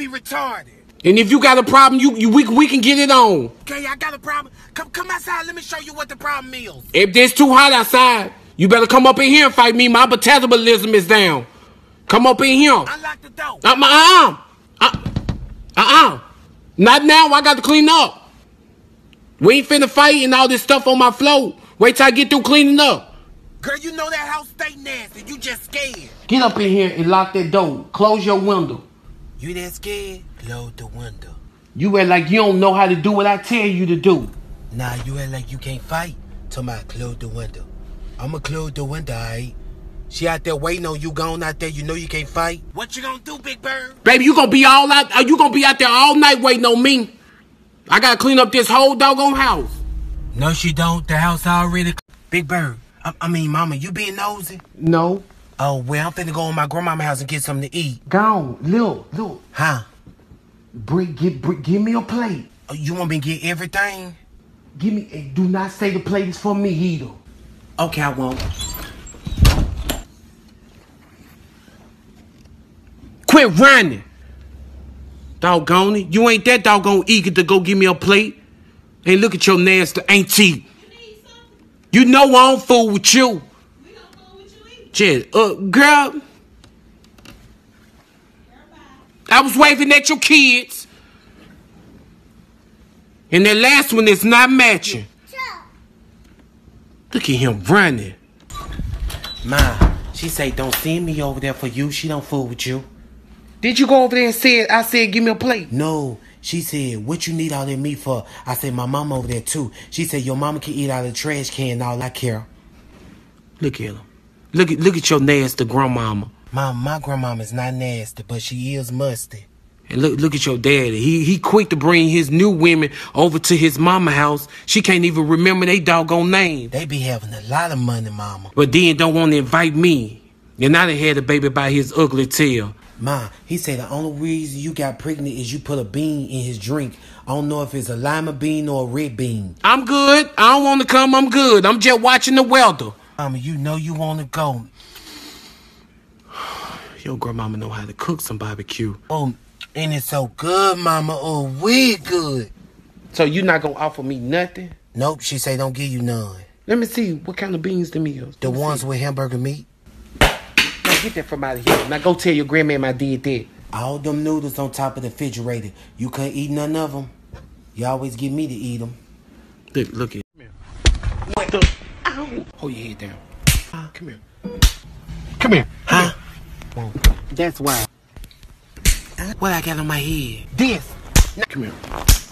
be retarded. And if you got a problem, we can get it on. Okay, I got a problem. Come outside. Let me show you what the problem is. If it's too hot outside, you better come up in here and fight me. My metabolism is down. Come up in here. Unlock the door. Not now. I got to clean up. We ain't finna fight and all this stuff on my floor. Wait till I get through cleaning up. Girl, you know that house stay nasty. You just scared. Get up in here and lock that door. Close your window. You that scared? Close the window. You act like you don't know how to do what I tell you to do. Nah, you act like you can't fight. Tell me I close the window. I'ma close the window, aight? She out there waiting on you, gone out there. You know you can't fight. What you gonna do, Big Bird? Baby, you gonna be all out. You gonna be out there all night waiting on me. I gotta clean up this whole doggone house. No, she don't. The house already. Big Bird, I mean, Mama, you being nosy? No. Oh, well, I'm finna go on my grandmama's house and get something to eat. Gone, Lil. Huh? Give me a plate. Oh, you want me to get everything? Give me, and do not say the plate is for me either. Okay, I won't. Quit running. Doggone it. You ain't that doggone eager to go give me a plate. Hey, look at your nasty auntie. You know I don't fool with you. We don't fool with you either. Just, girl. I was waving at your kids. And that last one is not matching. Look at him running. Ma, she say don't send me over there for you. She don't fool with you. Did you go over there and say, I said, give me a plate? No. She said, what you need all that meat for? I said, my mama over there too. She said, your mama can eat out of the trash can, all I care. Look at him. Look at your nasty grandmama. My grandmama's not nasty, but she is musty. And look at your daddy. He quick to bring his new women over to his mama house. She can't even remember they doggone name. They be having a lot of money, Mama. But then don't want to invite me. And I done had the baby by his ugly tail. Ma, he said the only reason you got pregnant is you put a bean in his drink. I don't know if it's a lima bean or a red bean. I'm good. I don't want to come. I'm good. I'm just watching the weather. Mama, you know you want to go. Your grandmama know how to cook some barbecue. Oh, and it's so good, Mama. Oh, we good. So you not going to offer me nothing? Nope, she say don't give you none. Let me see what kind of beans them is. The ones with hamburger meat. Get that from out of here. Now go tell your grandmama I did that. All them noodles on top of the refrigerator. You couldn't eat none of them. You always get me to eat them. Look at it. What the? Ow. Hold your head down. Come here. Come here. Huh? Whoa. That's why. What I got on my head? This. Come here.